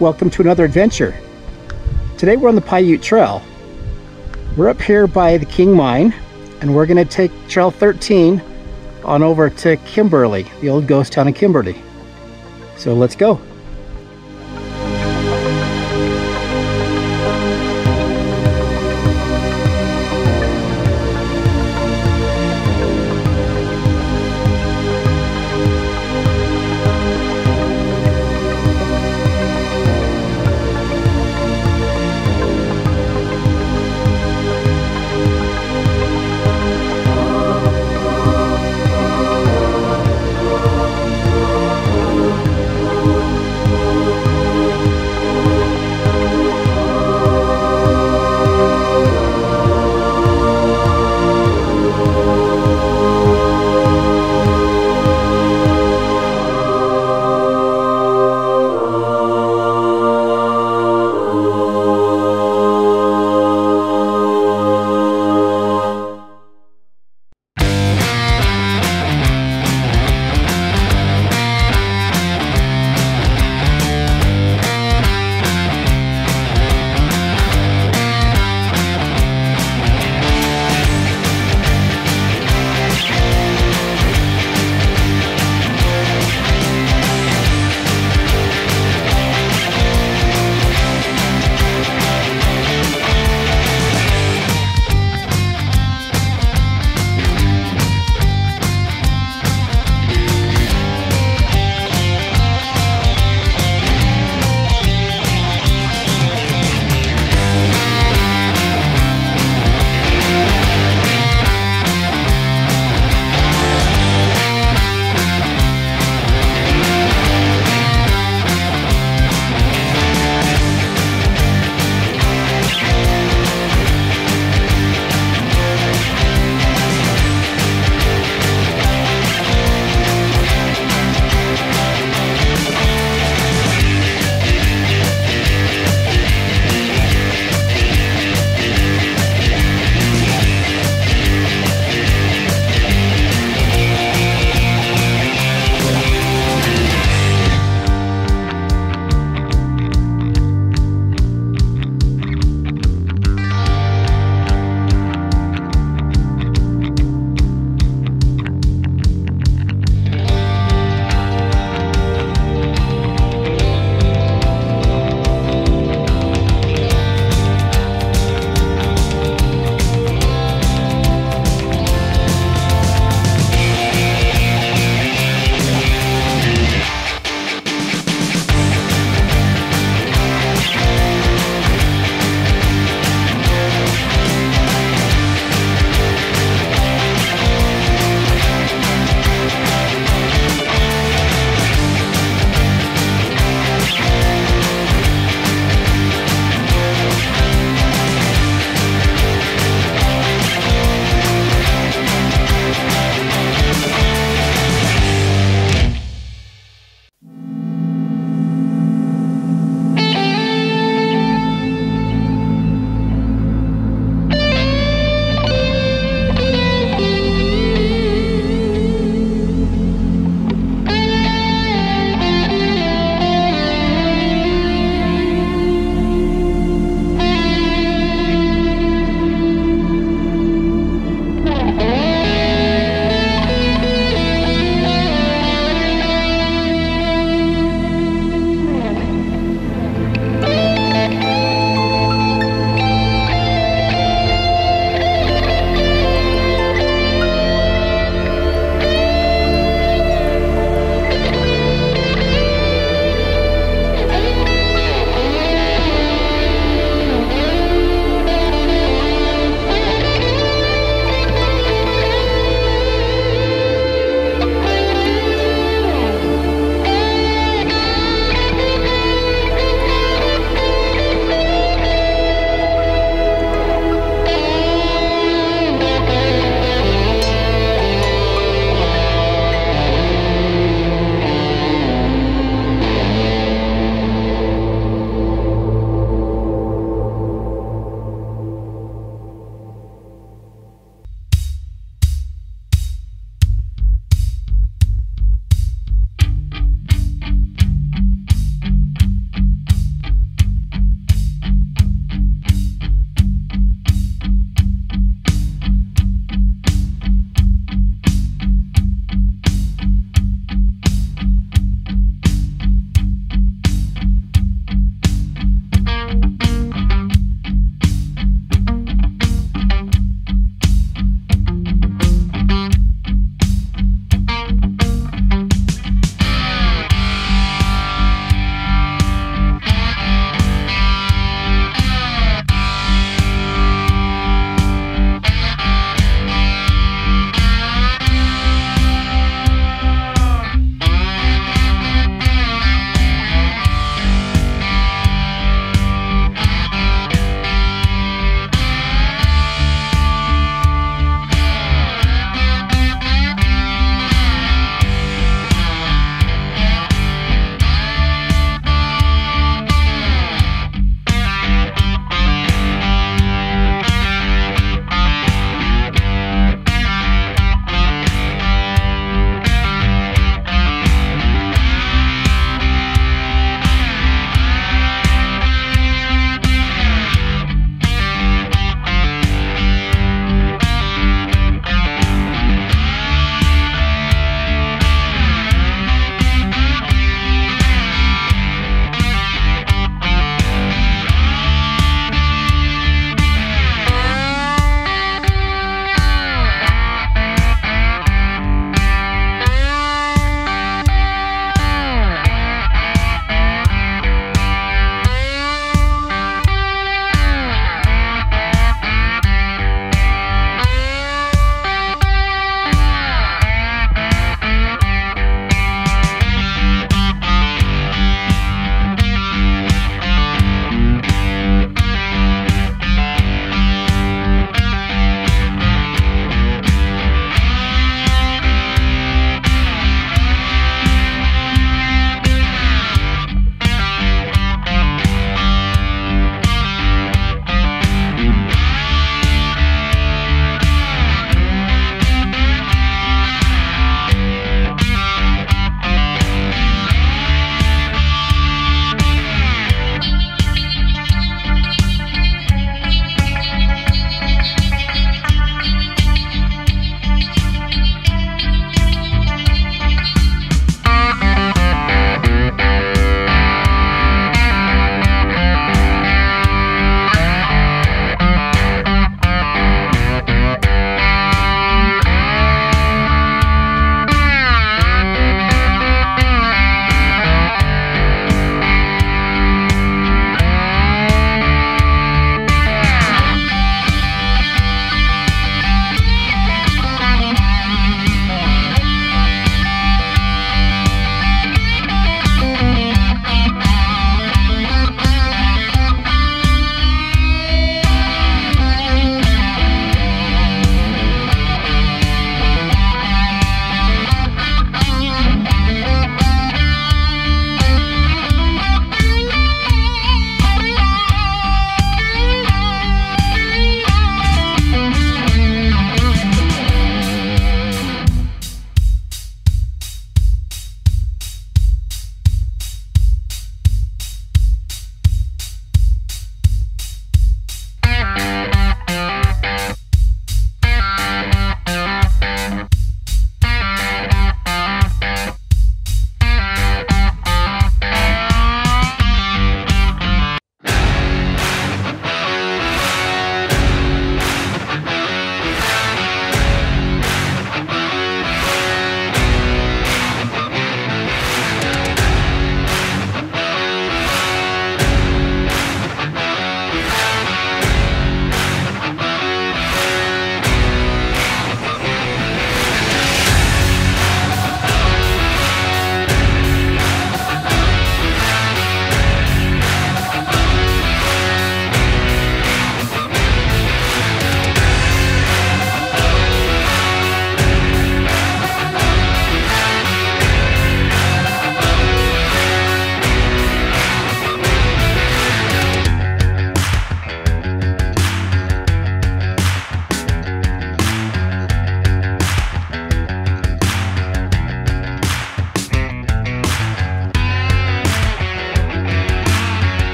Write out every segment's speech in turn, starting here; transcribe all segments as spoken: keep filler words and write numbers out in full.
Welcome to another adventure. Today we're on the Paiute Trail. We're up here by the King Mine, and we're gonna take Trail thirteen on over to Kimberly, the old ghost town of Kimberly. So let's go.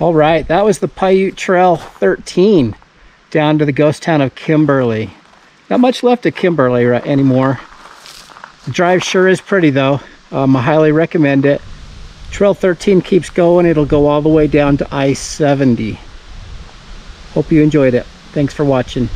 All right, that was the Paiute Trail thirteen down to the ghost town of Kimberly. Not much left of Kimberly anymore. The drive sure is pretty though. Um, I highly recommend it. Trail thirteen keeps going. It'll go all the way down to I seventy. Hope you enjoyed it. Thanks for watching.